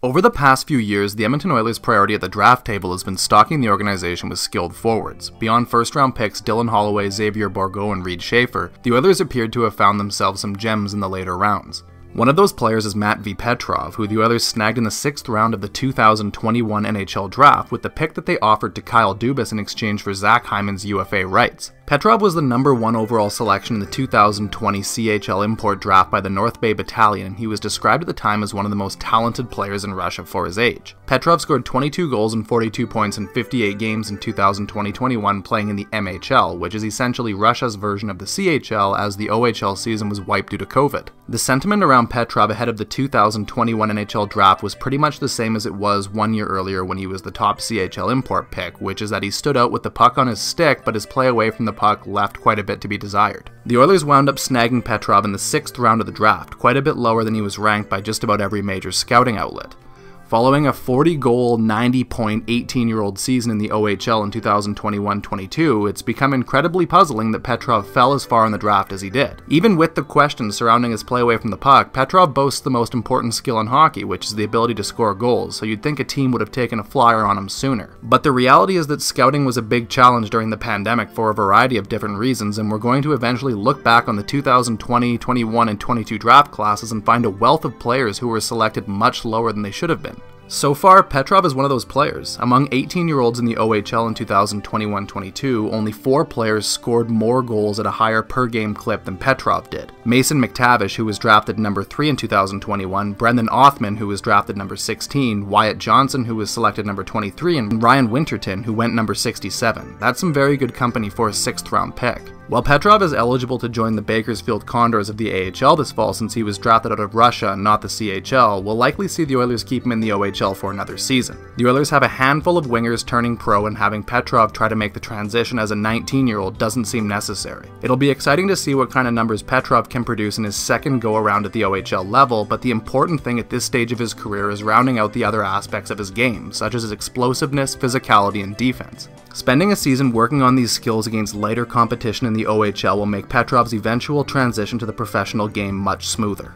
Over the past few years, the Edmonton Oilers' priority at the draft table has been stocking the organization with skilled forwards. Beyond first-round picks Dylan Holloway, Xavier Borgo, and Reed Schaefer, the Oilers appeared to have found themselves some gems in the later rounds. One of those players is Matvei Petrov, who the Oilers snagged in the 6th round of the 2021 NHL Draft with the pick that they offered to Kyle Dubas in exchange for Zach Hyman's UFA rights. Petrov was the #1 overall selection in the 2020 CHL import draft by the North Bay Battalion, and he was described at the time as one of the most talented players in Russia for his age. Petrov scored 22 goals and 42 points in 58 games in 2020-21 playing in the MHL, which is essentially Russia's version of the CHL as the OHL season was wiped due to COVID. The sentiment around Petrov ahead of the 2021 NHL draft was pretty much the same as it was one year earlier when he was the top CHL import pick, which is that he stood out with the puck on his stick, but his play away from the puck left quite a bit to be desired. The Oilers wound up snagging Petrov in the 6th round of the draft, quite a bit lower than he was ranked by just about every major scouting outlet. Following a 40-goal, 90-point, 18-year-old season in the OHL in 2021-22, it's become incredibly puzzling that Petrov fell as far in the draft as he did. Even with the questions surrounding his play away from the puck, Petrov boasts the most important skill in hockey, which is the ability to score goals, so you'd think a team would have taken a flyer on him sooner. But the reality is that scouting was a big challenge during the pandemic for a variety of different reasons, and we're going to eventually look back on the 2020, 21, and 22 draft classes and find a wealth of players who were selected much lower than they should have been. So far, Petrov is one of those players. Among 18-year-olds in the OHL in 2021-22, only 4 players scored more goals at a higher per-game clip than Petrov did. Mason McTavish, who was drafted #3 in 2021, Brendan Othman, who was drafted #16, Wyatt Johnson, who was selected #23, and Ryan Winterton, who went #67. That's some very good company for a 6th-round pick. While Petrov is eligible to join the Bakersfield Condors of the AHL this fall since he was drafted out of Russia and not the CHL, we'll likely see the Oilers keep him in the OHL for another season. The Oilers have a handful of wingers turning pro, and having Petrov try to make the transition as a 19-year-old doesn't seem necessary. It'll be exciting to see what kind of numbers Petrov can produce in his second go-around at the OHL level, but the important thing at this stage of his career is rounding out the other aspects of his game, such as his explosiveness, physicality, and defense. Spending a season working on these skills against lighter competition in the OHL will make Petrov's eventual transition to the professional game much smoother.